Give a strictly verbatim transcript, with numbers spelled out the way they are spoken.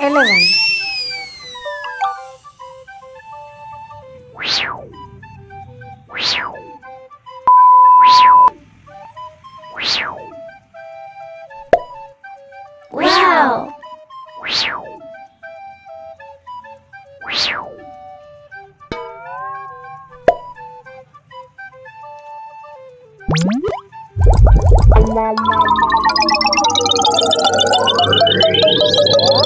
eleven. Wow! Wow!